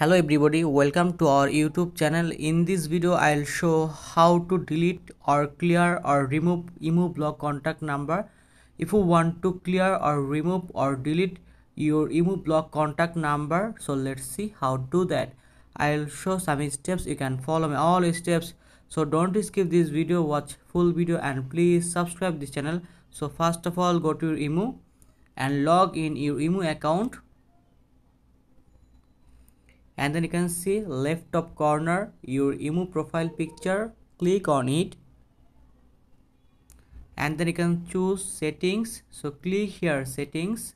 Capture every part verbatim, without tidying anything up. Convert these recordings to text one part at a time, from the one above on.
Hello everybody, welcome to our YouTube channel. In this video I'll show how to delete or clear or remove imo block contact number. If you want to clear or remove or delete your imo block contact number, so let's see how to do that. I'll show some steps, you can follow me all steps, so don't skip this video, watch full video and please subscribe this channel. So first of all, go to your imo and log in your imo account. And then you can see left top corner your imo profile picture, click on it and then you can choose settings, so click here settings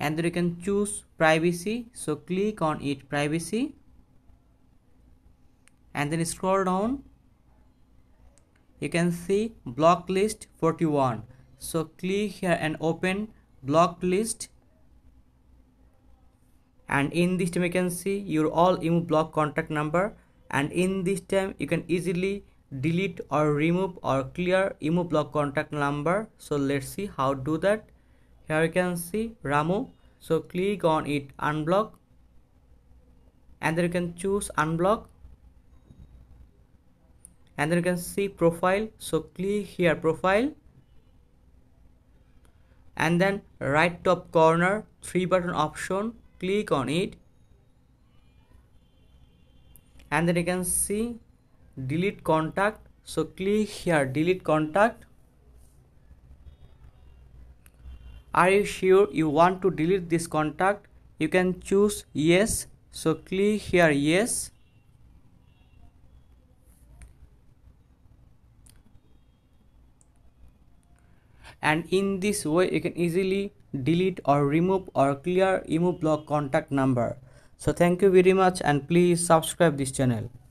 and then you can choose privacy, so click on it privacy and then scroll down, you can see block list forty-one, so click here and open block list. And in this time you can see your all imo block contact number, and in this time you can easily delete or remove or clear imo block contact number. So let's see how to do that. Here you can see Ramu, so click on it unblock and then you can choose unblock and then you can see profile, so click here profile and then right top corner three button option, click on it and then you can see delete contact, so click here delete contact. Are you sure you want to delete this contact? You can choose yes, so click here yes and in this way you can easily delete or remove or clear imo block contact number. So thank you very much and please subscribe this channel.